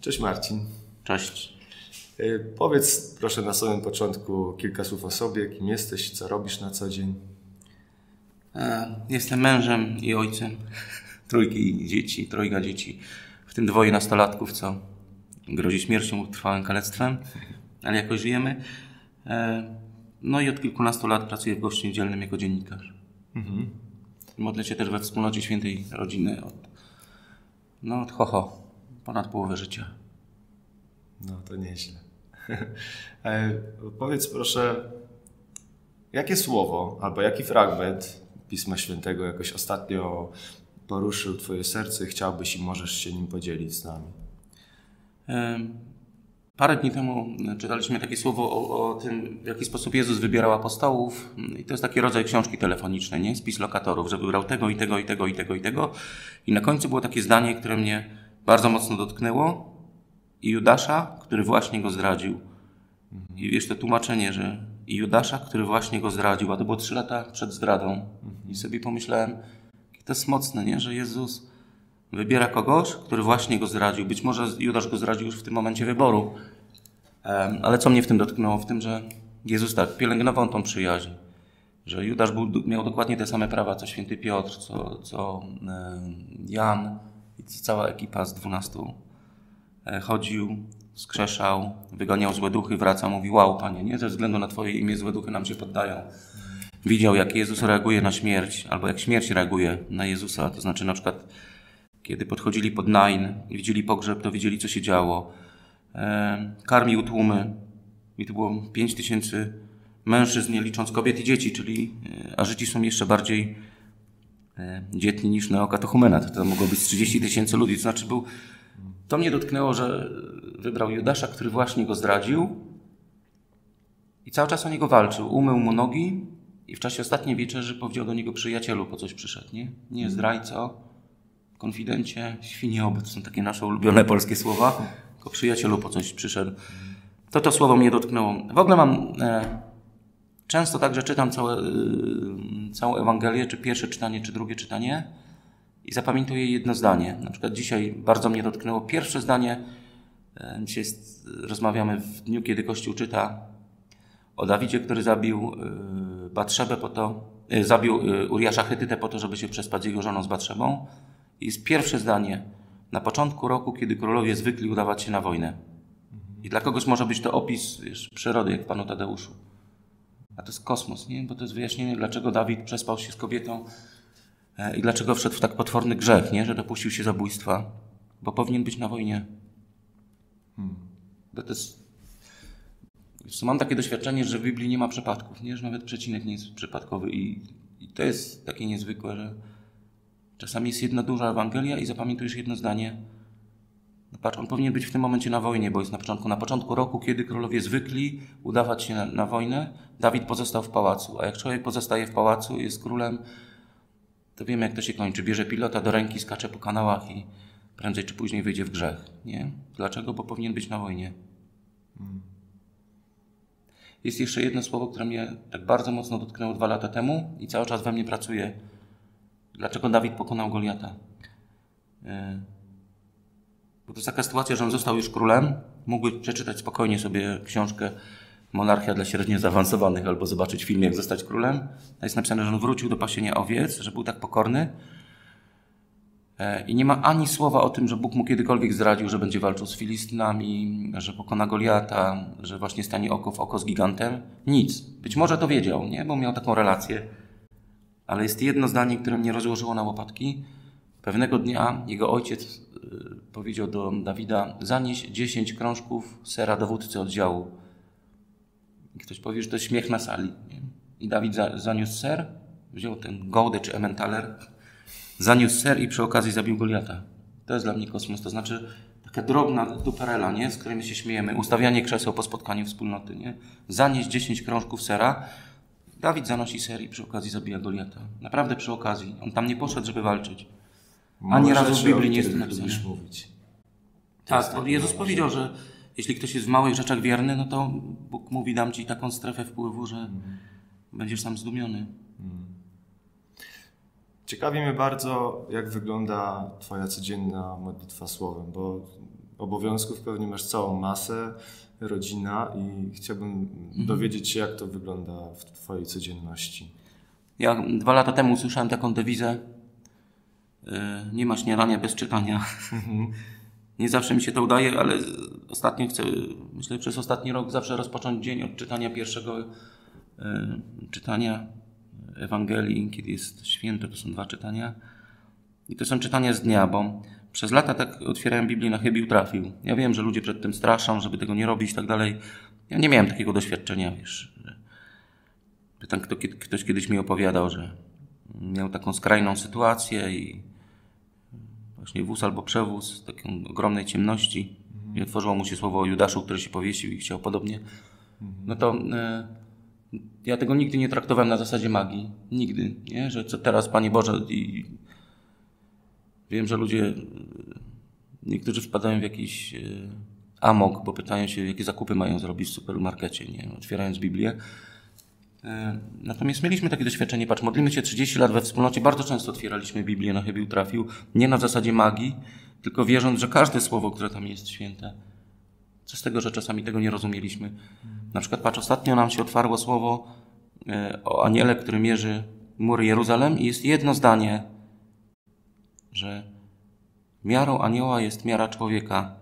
Cześć Marcin. Cześć. Powiedz proszę na samym początku kilka słów o sobie, kim jesteś, co robisz na co dzień. Jestem mężem i ojcem trojga dzieci, w tym dwoje nastolatków, co grozi śmiercią lub trwałym kalectwem, ale jakoś żyjemy. No i od kilkunastu lat pracuję w Gościu Niedzielnym jako dziennikarz. Mhm. Modlę się też we wspólnocie Świętej Rodziny od ponad połowę życia. No to nieźle. Powiedz proszę, jakie słowo albo jaki fragment Pisma Świętego jakoś ostatnio poruszył Twoje serce i chciałbyś i możesz się nim podzielić z nami? Parę dni temu czytaliśmy takie słowo o tym, w jaki sposób Jezus wybierał apostołów. I to jest taki rodzaj książki telefonicznej, nie? Spis lokatorów, że wybrał tego i tego i tego i tego i tego. I na końcu było takie zdanie, które mnie bardzo mocno dotknęło. I Judasza, który właśnie go zdradził. I wiesz, to tłumaczenie, że i Judasza, który właśnie go zdradził. A to było 3 lata przed zdradą. I sobie pomyślałem, to jest mocne, nie? Że Jezus wybiera kogoś, który właśnie go zdradził. Być może Judasz go zdradził już w tym momencie wyboru. Ale co mnie w tym dotknęło? W tym, że Jezus tak pielęgnował tą przyjaźń. Że Judasz miał dokładnie te same prawa, co Święty Piotr, co Jan i cała ekipa z 12. Chodził, skrzeszał, wyganiał złe duchy, wracał, mówi: wow, Panie, nie ze względu na Twoje imię złe duchy nam się poddają. Widział, jak Jezus reaguje na śmierć, albo jak śmierć reaguje na Jezusa. To znaczy na przykład, kiedy podchodzili pod Nain, widzieli pogrzeb, to widzieli, co się działo. Karmił tłumy. I to było 5000 mężczyzn, nie licząc kobiet i dzieci, czyli a Żydzi są jeszcze bardziej dzietni niż neokatechumenat. To mogło być 30 000 ludzi. To znaczy to mnie dotknęło, że wybrał Judasza, który właśnie go zdradził i cały czas o niego walczył. Umył mu nogi i w czasie ostatniej wieczerzy powiedział do niego: przyjacielu, po coś przyszedł, nie? Nie zdrajco, konfidencie, świniobyt. Są takie nasze ulubione polskie słowa. Tylko przyjacielu, po coś przyszedł. To słowo mnie dotknęło. W ogóle mam często tak, że czytam całą Ewangelię, czy pierwsze czytanie, czy drugie czytanie i zapamiętuję jedno zdanie. Na przykład dzisiaj bardzo mnie dotknęło pierwsze zdanie. Dzisiaj rozmawiamy w dniu, kiedy Kościół czyta o Dawidzie, który zabił Batrzebę zabił Uriasza Chetytę po to, żeby się przespać z jego żoną z Batrzebą. I jest pierwsze zdanie. Na początku roku, kiedy królowie zwykli udawać się na wojnę. I dla kogoś może być to opis, wiesz, przyrody, jak Panu Tadeuszu. A to jest kosmos, nie? Bo to jest wyjaśnienie, dlaczego Dawid przespał się z kobietą i dlaczego wszedł w tak potworny grzech, nie? Że dopuścił się zabójstwa. Bo powinien być na wojnie. Bo to jest... Mam takie doświadczenie, że w Biblii nie ma przypadków, nie? Że nawet przecinek nie jest przypadkowy i to jest takie niezwykłe, że czasami jest jedna duża Ewangelia i zapamiętujesz jedno zdanie. No patrz, on powinien być w tym momencie na wojnie, bo jest na początku roku, kiedy królowie zwykli udawać się na wojnę, Dawid pozostał w pałacu, a jak człowiek pozostaje w pałacu, jest królem, to wiemy, jak to się kończy. Bierze pilota do ręki, skacze po kanałach i prędzej czy później wyjdzie w grzech, nie? Dlaczego? Bo powinien być na wojnie. Jest jeszcze jedno słowo, które mnie tak bardzo mocno dotknęło 2 lata temu i cały czas we mnie pracuje. Dlaczego Dawid pokonał Goliata? Bo to jest taka sytuacja, że on został już królem, mógłby przeczytać spokojnie sobie książkę Monarchia dla średnio zaawansowanych albo zobaczyć film, jak zostać królem. A jest napisane, że on wrócił do pasienia owiec, że był tak pokorny. I nie ma ani słowa o tym, że Bóg mu kiedykolwiek zdradził, że będzie walczył z Filistynami, że pokona Goliata, że właśnie stanie oko w oko z gigantem. Nic. Być może to wiedział, nie? Bo miał taką relację. Ale jest jedno zdanie, które mnie rozłożyło na łopatki. Pewnego dnia jego ojciec powiedział do Dawida: zanieś 10 krążków sera dowódcy oddziału. I ktoś powie, że to śmiech na sali. Nie? I Dawid zaniósł ser, wziął ten gołdę czy Emmentaler, zaniósł ser i przy okazji zabił Goliata. To jest dla mnie kosmos. To znaczy taka drobna duperela, nie? Z której my się śmiejemy. Ustawianie krzeseł po spotkaniu wspólnoty. Nie? Zanieść 10 krążków sera. Dawid zanosi ser i przy okazji zabija Goliata. Naprawdę przy okazji. On tam nie poszedł, żeby walczyć. Ani razu w Biblii nie jest to napisane. Tak, Jezus powiedział, że jeśli ktoś jest w małych rzeczach wierny, no to Bóg mówi: dam ci taką strefę wpływu, że będziesz sam zdumiony. Ciekawi mnie bardzo, jak wygląda Twoja codzienna modlitwa słowem, bo obowiązków pewnie masz całą masę, rodzina, i chciałbym dowiedzieć się, jak to wygląda w twojej codzienności. Ja 2 lata temu usłyszałem taką dewizę: nie ma śniadania bez czytania. Nie zawsze mi się to udaje, ale ostatnio chcę, myślę, przez ostatni rok zawsze rozpocząć dzień od czytania pierwszego czytania Ewangelii, kiedy jest święto. To są 2 czytania. I to są czytania z dnia, bo przez lata tak otwierałem Biblię na chybił trafił. Ja wiem, że ludzie przed tym straszą, żeby tego nie robić i tak dalej. Ja nie miałem takiego doświadczenia, wiesz. Pytam, ktoś kiedyś mi opowiadał, że miał taką skrajną sytuację i właśnie wóz albo przewóz, takiej ogromnej ciemności. I otworzyło mu się słowo o Judaszu, który się powiesił i chciał podobnie. No to ja tego nigdy nie traktowałem na zasadzie magii. Nigdy, nie? Że co teraz, Panie Boże, i wiem, że ludzie, niektórzy wpadają w jakiś amok, bo pytają się, jakie zakupy mają zrobić w supermarkecie, nie? Otwierając Biblię. Natomiast mieliśmy takie doświadczenie, patrz, modlimy się 30 lat we wspólnocie, bardzo często otwieraliśmy Biblię na chybił trafił, nie na zasadzie magii, tylko wierząc, że każde słowo, które tam jest, święte. Co z tego, że czasami tego nie rozumieliśmy. Na przykład, patrz, ostatnio nam się otwarło słowo o aniele, który mierzy mury Jeruzalem, i jest jedno zdanie, że miarą anioła jest miara człowieka.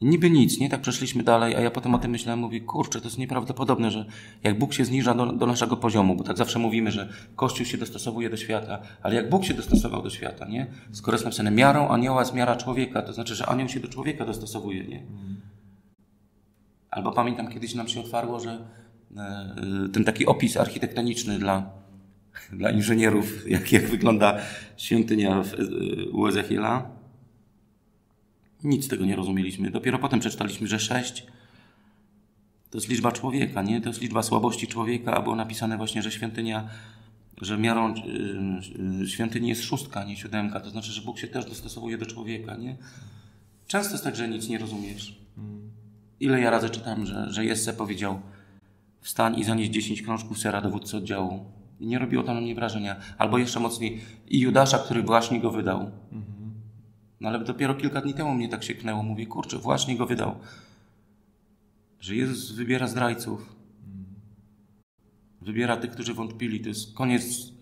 Niby nic, nie? Tak przeszliśmy dalej, a ja potem o tym myślałem, mówię, kurczę, to jest nieprawdopodobne, że jak Bóg się zniża do naszego poziomu, bo tak zawsze mówimy, że Kościół się dostosowuje do świata, ale jak Bóg się dostosował do świata, nie? Skoro jest napisane, miarą anioła jest miara człowieka, to znaczy, że anioł się do człowieka dostosowuje, nie? Albo pamiętam, kiedyś nam się otwarło, że ten taki opis architektoniczny dla inżynierów, jak wygląda świątynia u Ezechiela. Nic z tego nie rozumieliśmy. Dopiero potem przeczytaliśmy, że 6 to jest liczba człowieka, nie? To jest liczba słabości człowieka, a było napisane właśnie, że świątynia, że miarą świątyni jest 6, nie 7. To znaczy, że Bóg się też dostosowuje do człowieka, nie? Często jest tak, że nic nie rozumiesz. Ile ja razy czytam, że Jesse powiedział: wstań i zanieś 10 krążków sera dowódcy oddziału. I nie robiło to na mnie wrażenia. Albo jeszcze mocniej, i Judasza, który właśnie go wydał. No ale dopiero kilka dni temu mnie tak się knęło. Mówię, kurczę, właśnie go wydał. Że Jezus wybiera zdrajców. Wybiera tych, którzy wątpili. To jest koniec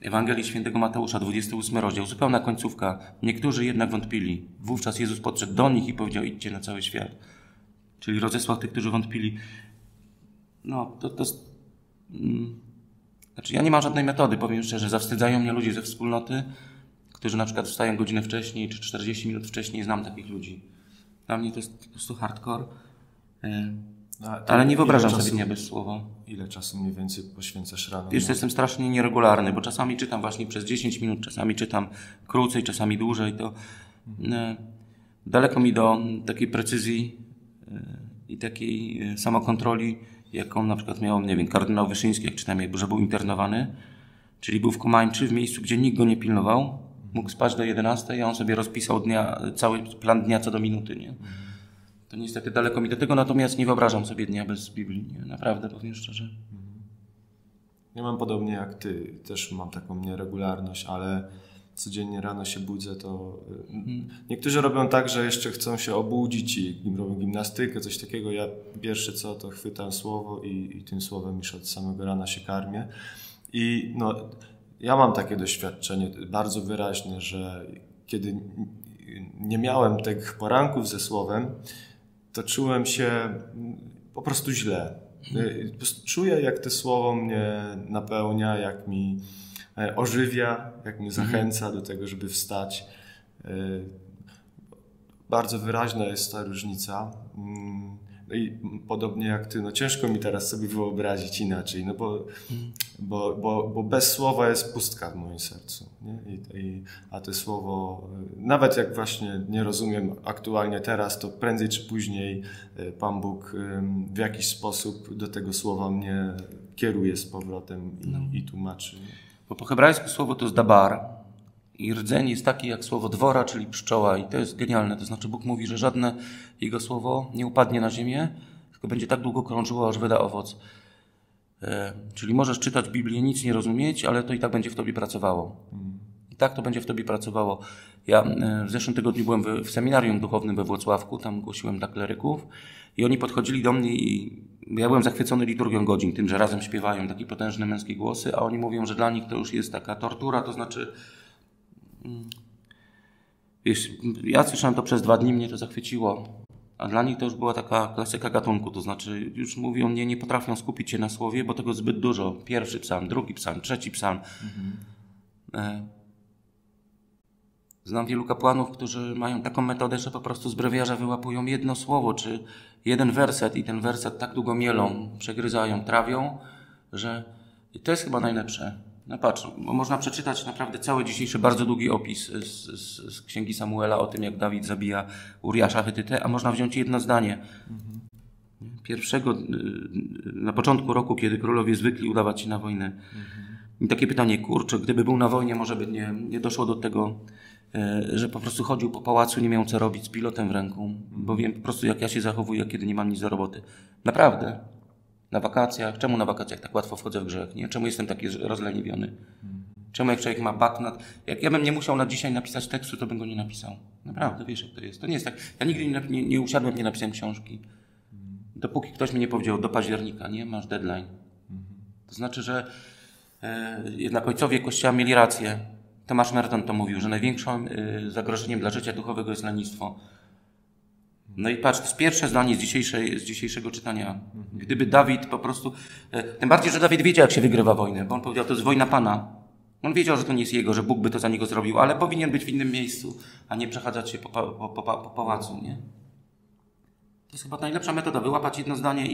Ewangelii Świętego Mateusza, 28 rozdział. Zupełna końcówka. Niektórzy jednak wątpili. Wówczas Jezus podszedł do nich i powiedział: idźcie na cały świat. Czyli rozesłał tych, którzy wątpili. No, to jest... Znaczy, ja nie mam żadnej metody, powiem szczerze. Zawstydzają mnie ludzie ze wspólnoty, którzy na przykład wstają godzinę wcześniej czy 40 minut wcześniej. Znam takich ludzi. Dla mnie to jest po prostu hardcore. Ale nie wyobrażam sobie dnia bez słowa. Ile czasu mniej więcej poświęcasz rano? Wiesz, jestem strasznie nieregularny, bo czasami czytam właśnie przez 10 minut, czasami czytam krócej, czasami dłużej. To daleko mi do takiej precyzji i takiej samokontroli, jaką na przykład miał, nie wiem, kardynał Wyszyński, jak czytam, że był internowany, czyli był w Komańczy, w miejscu, gdzie nikt go nie pilnował, mógł spać do 11, a on sobie rozpisał cały plan dnia co do minuty, nie? To niestety daleko mi do tego, natomiast nie wyobrażam sobie dnia bez Biblii, nie? Naprawdę, powiem szczerze. Ja mam podobnie jak ty, też mam taką nieregularność, ale codziennie rano się budzę, to... Niektórzy robią tak, że jeszcze chcą się obudzić i robią gimnastykę, coś takiego. Ja pierwsze co, to chwytam słowo i tym słowem już od samego rana się karmię. I no, ja mam takie doświadczenie bardzo wyraźne, że kiedy nie miałem tych poranków ze słowem, to czułem się po prostu źle. Po prostu czuję, jak to słowo mnie napełnia, jak mi ożywia, jak mnie zachęca do tego, żeby wstać. Bardzo wyraźna jest ta różnica. I podobnie jak ty, no ciężko mi teraz sobie wyobrazić inaczej, no bo bez słowa jest pustka w moim sercu, nie? A to słowo, nawet jak właśnie nie rozumiem aktualnie teraz, to prędzej czy później Pan Bóg w jakiś sposób do tego słowa mnie kieruje z powrotem i tłumaczy. Bo po hebrajsku słowo to jest dabar i rdzeń jest taki jak słowo dwora, czyli pszczoła, i to jest genialne. To znaczy, Bóg mówi, że żadne Jego słowo nie upadnie na ziemię, tylko będzie tak długo krążyło, aż wyda owoc. Czyli możesz czytać Biblię, nic nie rozumieć, ale to i tak będzie w tobie pracowało. tak to będzie w tobie pracowało. Ja w zeszłym tygodniu byłem w seminarium duchownym we Włocławku, tam głosiłem dla kleryków i oni podchodzili do mnie i ja byłem zachwycony liturgią godzin, tym, że razem śpiewają takie potężne męskie głosy, a oni mówią, że dla nich to już jest taka tortura, to znaczy... Wiesz, ja słyszałem to przez 2 dni, mnie to zachwyciło, a dla nich to już była taka klasyka gatunku, to znaczy już mówią, nie potrafią skupić się na słowie, bo tego zbyt dużo. Pierwszy psalm, drugi psalm, trzeci psalm. Znam wielu kapłanów, którzy mają taką metodę, że po prostu z brewiarza wyłapują jedno słowo, czy jeden werset i ten werset tak długo mielą, przegryzają, trawią, że i to jest chyba najlepsze. No patrz, bo można przeczytać naprawdę cały dzisiejszy bardzo długi opis z Księgi Samuela o tym, jak Dawid zabija Uriasza Chetytę, a można wziąć jedno zdanie. Na początku roku, kiedy królowie zwykli udawać się na wojnę. I takie pytanie, kurczę, gdyby był na wojnie, może by nie doszło do tego, że po prostu chodził po pałacu, nie miał co robić, z pilotem w ręku, bo wiem po prostu, jak ja się zachowuję, kiedy nie mam nic do roboty. Naprawdę. Na wakacjach. Czemu na wakacjach tak łatwo wchodzę w grzech? Nie? Czemu jestem taki rozleniwiony? Czemu jak człowiek ma baknat? Jak ja bym nie musiał na dzisiaj napisać tekstu, to bym go nie napisał. Naprawdę, wiesz jak to jest. To nie jest tak. Ja nigdy nie usiadłem, nie napisałem książki. Dopóki ktoś mi nie powiedział, do października, nie? Masz deadline. To znaczy, że jednak ojcowie Kościoła mieli rację. Tomasz Merton to mówił, że największym zagrożeniem dla życia duchowego jest lenistwo. No i patrz, to jest pierwsze zdanie z dzisiejszego czytania. Gdyby Dawid po prostu... Tym bardziej, że Dawid wiedział, jak się wygrywa wojnę, bo on powiedział, to jest wojna Pana. On wiedział, że to nie jest jego, że Bóg by to za niego zrobił, ale powinien być w innym miejscu, a nie przechadzać się po pałacu, nie? To jest chyba najlepsza metoda, wyłapać jedno zdanie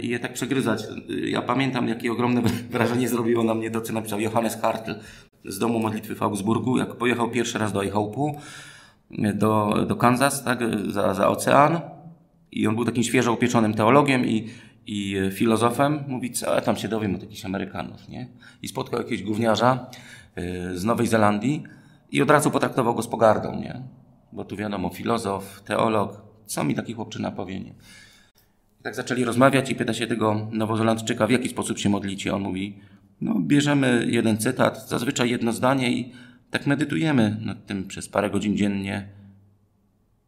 i je tak przegryzać. Ja pamiętam, jakie ogromne wrażenie zrobiło na mnie to, co napisał Johannes Hartl z domu modlitwy w Augsburgu, jak pojechał pierwszy raz do Eichoku, do Kansas, tak, za ocean, i on był takim świeżo upieczonym teologiem i filozofem. Mówi, co ja tam się dowiem od jakichś Amerykanów, nie? I spotkał jakiegoś gówniarza z Nowej Zelandii i od razu potraktował go z pogardą, nie? Bo tu wiadomo, filozof, teolog, co mi taki chłopczyna powie, nie? I tak zaczęli rozmawiać i pyta się tego Nowozelandczyka, w jaki sposób się modlicie. On mówi, no bierzemy jeden cytat, zazwyczaj jedno zdanie i tak medytujemy nad tym przez parę godzin dziennie.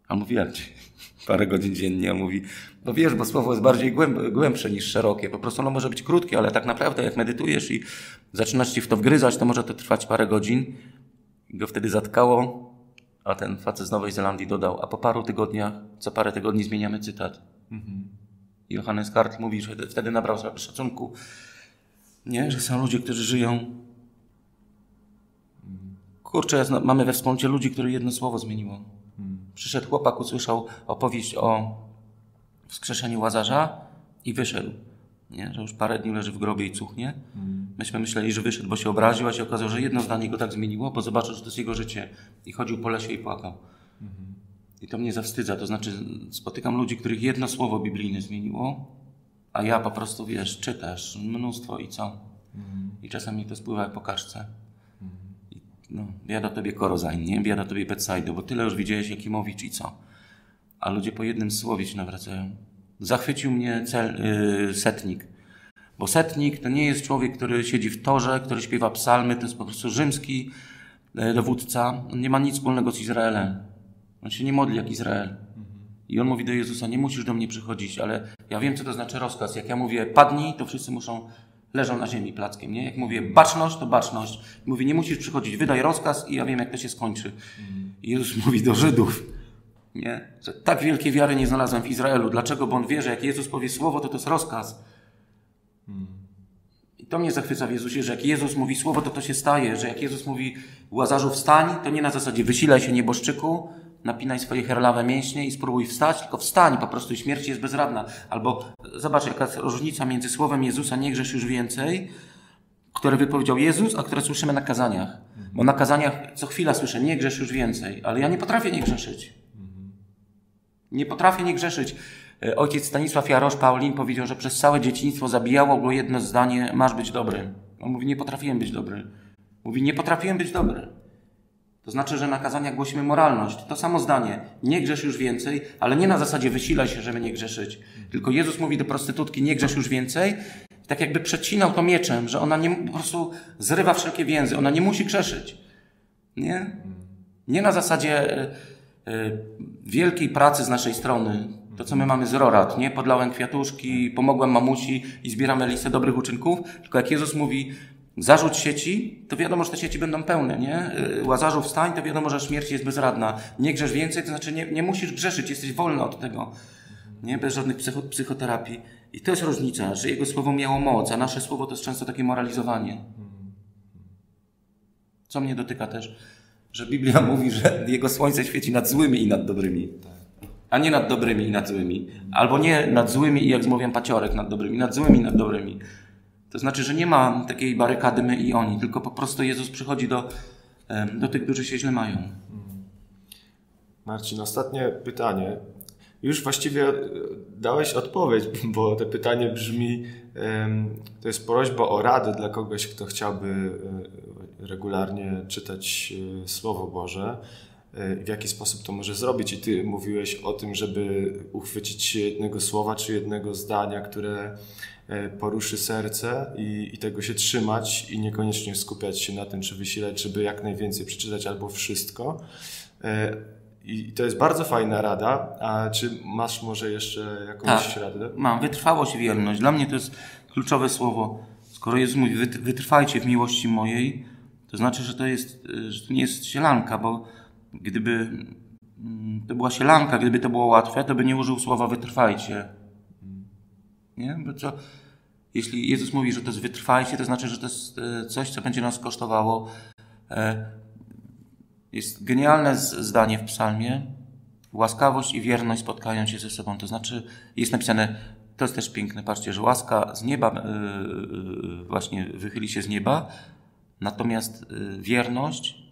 A mówi, jak parę godzin dziennie? A mówi, no wiesz, bo słowo jest bardziej głębsze niż szerokie. Po prostu ono może być krótkie, ale tak naprawdę jak medytujesz i zaczynasz się w to wgryzać, to może to trwać parę godzin. I go wtedy zatkało, a ten facet z Nowej Zelandii dodał, a po paru tygodniach, co parę tygodni zmieniamy cytat. Johannes Hartl mówi, że wtedy nabrał szacunku, nie? Że są ludzie, którzy żyją. Kurczę, mamy we wspólnocie ludzi, których jedno słowo zmieniło. Przyszedł chłopak, usłyszał opowieść o wskrzeszeniu Łazarza i wyszedł. Nie? Że już parę dni leży w grobie i cuchnie. Myśmy myśleli, że wyszedł, bo się obraził, a się okazało, że jedno zdanie go tak zmieniło, bo zobaczył, że to jest jego życie. I chodził po lesie i płakał. I to mnie zawstydza. To znaczy spotykam ludzi, których jedno słowo biblijne zmieniło, a ja po prostu, wiesz, czytasz mnóstwo i co? I czasami to spływa po kaczce. No, biada tobie Korozajn, nie? Biada tobie Betsajda, bo tyle już widziałeś, jaki mówić i co. A ludzie po jednym słowie się nawracają. Zachwycił mnie setnik. Bo setnik to nie jest człowiek, który siedzi w torze, który śpiewa psalmy, to jest po prostu rzymski dowódca. On nie ma nic wspólnego z Izraelem. On się nie modli jak Izrael. I on mówi do Jezusa, nie musisz do mnie przychodzić, ale ja wiem, co to znaczy rozkaz. Jak ja mówię padnij, to wszyscy muszą... Leżą na ziemi plackiem, nie? Jak mówię baczność, to baczność. Mówi, nie musisz przychodzić, wydaj rozkaz i ja wiem, jak to się skończy. I Jezus mówi do Żydów, nie? Że tak wielkiej wiary nie znalazłem w Izraelu. Dlaczego? Bo on wie, że jak Jezus powie słowo, to jest rozkaz. I to mnie zachwyca w Jezusie, że jak Jezus mówi słowo, to się staje. Że jak Jezus mówi Łazarzu wstań, to nie na zasadzie wysilaj się nieboszczyku, napinaj swoje herlawe mięśnie i spróbuj wstać, tylko wstań po prostu i śmierć jest bezradna. Albo zobacz, jaka jest różnica między słowem Jezusa, nie grzesz już więcej, które wypowiedział Jezus, a które słyszymy na kazaniach. Bo na kazaniach co chwila słyszę, nie grzesz już więcej, ale ja nie potrafię nie grzeszyć. Nie potrafię nie grzeszyć. Ojciec Stanisław Jarosz Paulin powiedział, że przez całe dzieciństwo zabijało go jedno zdanie, masz być dobry. On mówi, nie potrafiłem być dobry. Mówi, nie potrafiłem być dobry. To znaczy, że na kazaniach głosimy moralność. To samo zdanie. Nie grzesz już więcej, ale nie na zasadzie wysilaj się, żeby nie grzeszyć. Tylko Jezus mówi do prostytutki, nie grzesz już więcej. Tak jakby przecinał to mieczem, że ona nie, po prostu zrywa wszelkie więzy. Ona nie musi grzeszyć. Nie? Nie na zasadzie wielkiej pracy z naszej strony. To, co my mamy z Rorat, nie? Podlałem kwiatuszki, pomogłem mamusi i zbieramy listę dobrych uczynków. Tylko jak Jezus mówi, zarzuć sieci, to wiadomo, że te sieci będą pełne, nie? Łazarzu, wstań, to wiadomo, że śmierć jest bezradna. Nie grzesz więcej, to znaczy nie musisz grzeszyć, jesteś wolny od tego. Nie? Bez żadnych psychoterapii. I to jest różnica, że Jego słowo miało moc, a nasze słowo to jest często takie moralizowanie. Co mnie dotyka też, że Biblia mówi, że Jego słońce świeci nad złymi i nad dobrymi. A nie nad dobrymi i nad złymi. Albo nie nad złymi i, jak mówią, paciorek nad dobrymi. Nad złymi i nad dobrymi. To znaczy, że nie ma takiej barykady my i oni, tylko po prostu Jezus przychodzi do tych, którzy się źle mają. Marcin, ostatnie pytanie. Już właściwie dałeś odpowiedź, bo to pytanie brzmi, to jest prośba o radę dla kogoś, kto chciałby regularnie czytać Słowo Boże. W jaki sposób to może zrobić? I ty mówiłeś o tym, żeby uchwycić się jednego słowa czy jednego zdania, które poruszy serce i tego się trzymać i niekoniecznie skupiać się na tym, czy wysilać, żeby jak najwięcej przeczytać albo wszystko. I to jest bardzo fajna rada. A czy masz może jeszcze jakąś radę? Mam. Wytrwałość i wierność. Dla mnie to jest kluczowe słowo. Skoro Jezus mówi, wytrwajcie w miłości mojej, to znaczy, że to nie jest sielanka, bo gdyby to była sielanka, gdyby to było łatwe, to by nie użył słowa wytrwajcie. Nie? Bo co? Jeśli Jezus mówi, że to jest wytrwajcie, to znaczy, że to jest coś, co będzie nas kosztowało. Jest genialne zdanie w psalmie. Łaskawość i wierność spotkają się ze sobą. To znaczy, jest napisane, to jest też piękne, patrzcie, że łaska z nieba właśnie wychyli się z nieba, natomiast wierność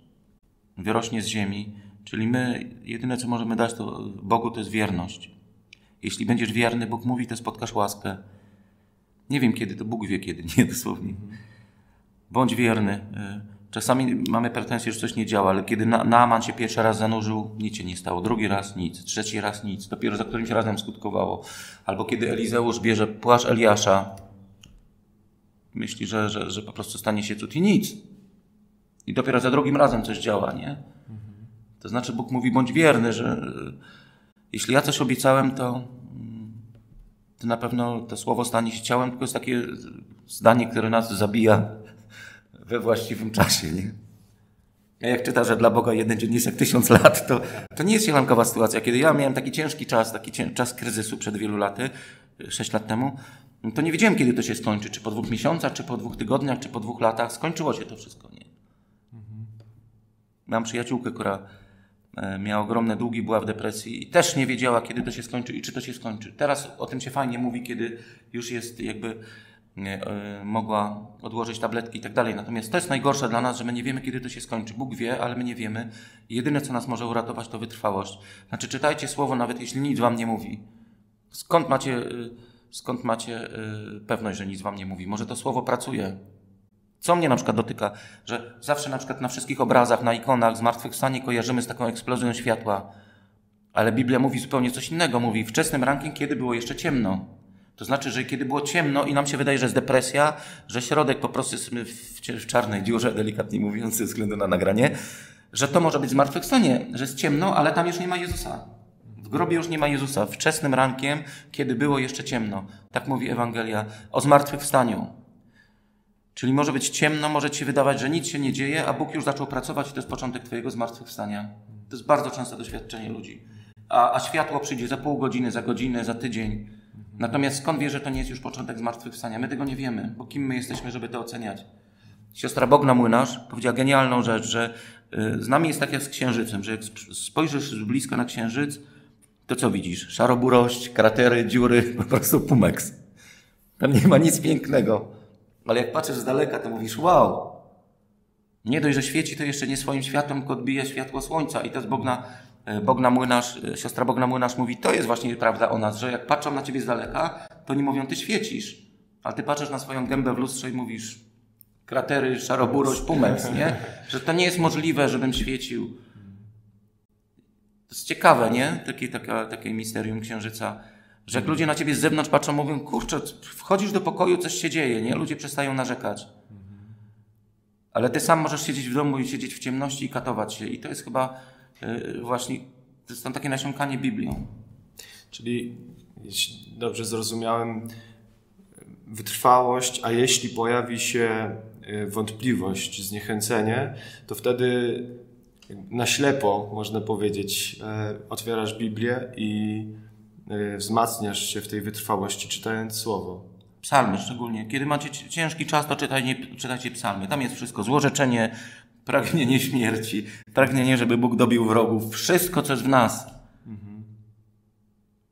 wyrośnie z ziemi. Czyli my, jedyne co możemy dać to Bogu, to jest wierność. Jeśli będziesz wierny, Bóg mówi, to spotkasz łaskę. Nie wiem kiedy, to Bóg wie kiedy, nie dosłownie. Bądź wierny. Czasami mamy pretensję, że coś nie działa, ale kiedy Naaman się pierwszy raz zanurzył, nic się nie stało. Drugi raz nic, trzeci raz nic. Dopiero za którymś razem skutkowało. Albo kiedy Elizeusz bierze płaszcz Eliasza, myśli, że po prostu stanie się cud i nic. I dopiero za drugim razem coś działa, nie? To znaczy Bóg mówi, bądź wierny, że jeśli ja coś obiecałem, to na pewno to słowo stanie się ciałem, tylko jest takie zdanie, które nas zabija we właściwym czasie, nie? A jak czyta, że dla Boga jeden dzień jest jak 1000 lat, to nie jest sielankowa sytuacja. Kiedy ja miałem taki ciężki czas, czas kryzysu przed wielu laty, 6 lat temu, to nie wiedziałem, kiedy to się skończy. Czy po 2 miesiącach, czy po 2 tygodniach, czy po 2 latach. Skończyło się to wszystko, nie? Mam przyjaciółkę, która miała ogromne długi, była w depresji i też nie wiedziała, kiedy to się skończy i czy to się skończy. Teraz o tym się fajnie mówi, kiedy już jest jakby mogła odłożyć tabletki i tak dalej. Natomiast to jest najgorsze dla nas, że my nie wiemy, kiedy to się skończy. Bóg wie, ale my nie wiemy. Jedyne, co nas może uratować, to wytrwałość. Znaczy, czytajcie słowo, nawet jeśli nic wam nie mówi. Skąd macie pewność, że nic wam nie mówi? Może to słowo pracuje. Co mnie na przykład dotyka, że zawsze na przykład na wszystkich obrazach, na ikonach zmartwychwstanie kojarzymy z taką eksplozją światła. Ale Biblia mówi zupełnie coś innego. Mówi wczesnym rankiem, kiedy było jeszcze ciemno. To znaczy, że kiedy było ciemno i nam się wydaje, że jest depresja, że środek po prostu jest w czarnej dziurze, delikatnie mówiąc, ze względu na nagranie, że to może być zmartwychwstanie, że jest ciemno, ale tam już nie ma Jezusa. W grobie już nie ma Jezusa. Wczesnym rankiem, kiedy było jeszcze ciemno. Tak mówi Ewangelia o zmartwychwstaniu. Czyli może być ciemno, może ci się wydawać, że nic się nie dzieje, a Bóg już zaczął pracować i to jest początek twojego zmartwychwstania. To jest bardzo częste doświadczenie ludzi. A światło przyjdzie za pół godziny, za godzinę, za tydzień. Natomiast skąd wie, że to nie jest już początek zmartwychwstania? My tego nie wiemy, bo kim my jesteśmy, żeby to oceniać? Siostra Bogna Młynarz powiedziała genialną rzecz, że z nami jest tak jak z księżycem, że jak spojrzysz z bliska na księżyc, to co widzisz? Szaroburość, kratery, dziury, po prostu pumeks. Tam nie ma nic pięknego. Ale jak patrzysz z daleka, to mówisz, wow, nie dość, że świeci, to jeszcze nie swoim światłem, tylko odbija światło słońca. I to jest siostra Bogna Młynarz mówi, to jest właśnie prawda o nas, że jak patrzą na ciebie z daleka, to oni mówią, ty świecisz. A ty patrzysz na swoją gębę w lustrze i mówisz, kratery, szaroburość, pumeks, nie? Że to nie jest możliwe, żebym świecił. To jest ciekawe, nie? Takie misterium księżyca. Że jak ludzie na ciebie z zewnątrz patrzą, mówią, kurczę, wchodzisz do pokoju, coś się dzieje, nie? Ludzie przestają narzekać. Ale ty sam możesz siedzieć w domu i siedzieć w ciemności i katować się. I to jest chyba właśnie, to jest tam takie nasiąkanie Biblią. Czyli, jeśli dobrze zrozumiałem, wytrwałość, a jeśli pojawi się wątpliwość, zniechęcenie, to wtedy na ślepo, można powiedzieć, otwierasz Biblię i wzmacniasz się w tej wytrwałości, czytając Słowo. Psalmy szczególnie. Kiedy macie ciężki czas, to czytajcie psalmy. Tam jest wszystko. Złorzeczenie, pragnienie śmierci, pragnienie, żeby Bóg dobił wrogów. Wszystko, co jest w nas. Mhm.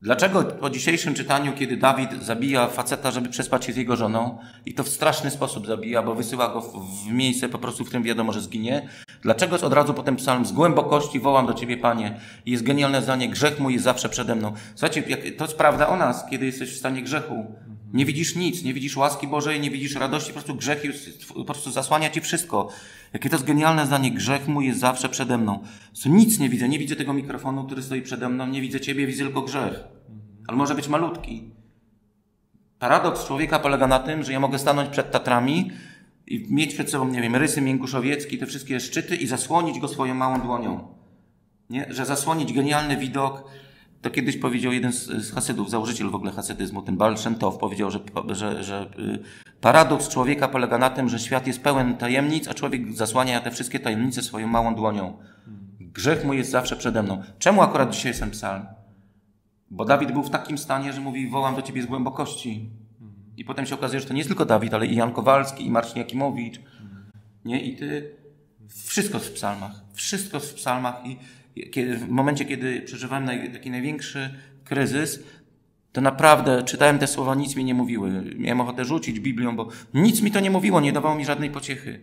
Dlaczego po dzisiejszym czytaniu, kiedy Dawid zabija faceta, żeby przespać się z jego żoną i to w straszny sposób zabija, bo wysyła go w miejsce po prostu, w którym wiadomo, że zginie. Dlaczego od razu potem psalm z głębokości wołam do Ciebie, Panie. I jest genialne zdanie, grzech mój jest zawsze przede mną. Słuchajcie, to jest prawda o nas, kiedy jesteś w stanie grzechu. Nie widzisz nic, nie widzisz łaski Bożej, nie widzisz radości, po prostu grzech jest, po prostu zasłania Ci wszystko. Jakie to jest genialne zdanie, grzech mój jest zawsze przede mną. Nic nie widzę, nie widzę tego mikrofonu, który stoi przede mną, nie widzę Ciebie, widzę tylko grzech. Ale może być malutki. Paradoks człowieka polega na tym, że ja mogę stanąć przed Tatrami i mieć przed sobą, nie wiem, rysy mięguszowieckie, te wszystkie szczyty i zasłonić go swoją małą dłonią. Nie? Że zasłonić genialny widok. To kiedyś powiedział jeden z hasydów, założyciel w ogóle hasydyzmu, ten Balszentow, powiedział, że paradoks człowieka polega na tym, że świat jest pełen tajemnic, a człowiek zasłania te wszystkie tajemnice swoją małą dłonią. Grzech mój jest zawsze przede mną. Czemu akurat dzisiaj jest ten psalm? Bo Dawid był w takim stanie, że mówi, wołam do Ciebie z głębokości. I potem się okazuje, że to nie jest tylko Dawid, ale i Jan Kowalski, i Marcin Jakimowicz. Nie? I ty. Wszystko jest w psalmach. Wszystko jest w psalmach. I w momencie, kiedy przeżywałem taki największy kryzys, to naprawdę czytałem te słowa, nic mi nie mówiły. Miałem ochotę rzucić Biblią, bo nic mi to nie mówiło, nie dawało mi żadnej pociechy.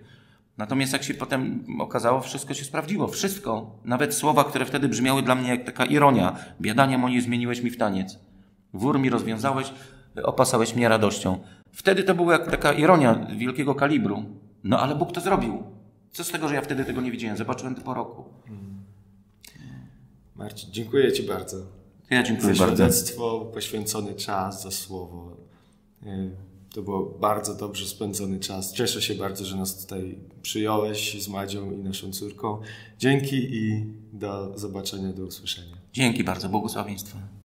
Natomiast jak się potem okazało, wszystko się sprawdziło. Wszystko. Nawet słowa, które wtedy brzmiały dla mnie jak taka ironia. Biadania moje zmieniłeś mi w taniec. Wór mi rozwiązałeś, opasałeś mnie radością. Wtedy to była jak taka ironia wielkiego kalibru. No ale Bóg to zrobił. Co z tego, że ja wtedy tego nie widziałem? Zobaczyłem to po roku. Marcin, dziękuję Ci bardzo. Ja dziękuję bardzo. Za świadectwo, poświęcony czas, za słowo. To był bardzo dobrze spędzony czas. Cieszę się bardzo, że nas tutaj przyjąłeś z Madzią i naszą córką. Dzięki i do zobaczenia, do usłyszenia. Dzięki bardzo. Błogosławieństwo.